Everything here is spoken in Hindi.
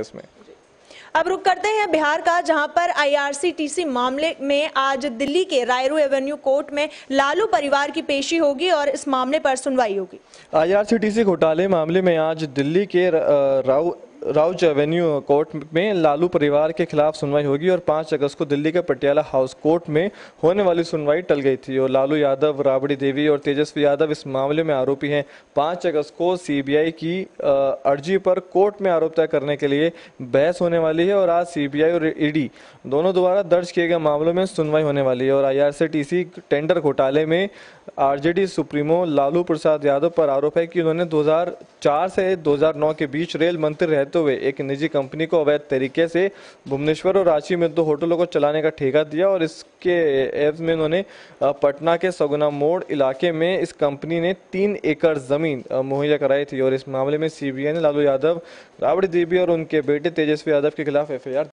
इसमें। अब रुक करते हैं बिहार का, जहां पर आईआरसीटीसी मामले में आज दिल्ली के रायरू एवेन्यू कोर्ट में लालू परिवार की पेशी होगी और इस मामले पर सुनवाई होगी। आईआरसीटीसी घोटाले मामले में आज दिल्ली के राउज एवेन्यू कोर्ट में लालू परिवार के खिलाफ सुनवाई होगी और 5 अगस्त को दिल्ली के पटियाला हाउस कोर्ट में होने वाली सुनवाई टल गई थी। और लालू यादव, राबड़ी देवी और तेजस्वी यादव इस मामले में आरोपी हैं। 5 अगस्त को सीबीआई की अर्जी पर कोर्ट में आरोप तय करने के लिए बहस होने वाली है और आज सीबीआई और ईडी दोनों द्वारा दर्ज किए गए मामलों में सुनवाई होने वाली है। और आईआरसीटीसी टेंडर घोटाले में आरजेडी सुप्रीमो लालू प्रसाद यादव पर आरोप है कि उन्होंने 2004 से 2009 के बीच रेल मंत्री रहते हुए एक निजी कंपनी को अवैध तरीके से भुवनेश्वर और रांची में 2 होटलों को चलाने का ठेका दिया और इसके एवज में उन्होंने पटना के सगुना मोड़ इलाके में इस कंपनी ने 3 एकड़ जमीन मुहैया कराई थी। और इस मामले में सीबीआई ने लालू यादव, राबड़ी देवी और उनके बेटे तेजस्वी यादव के खिलाफ एफआईआर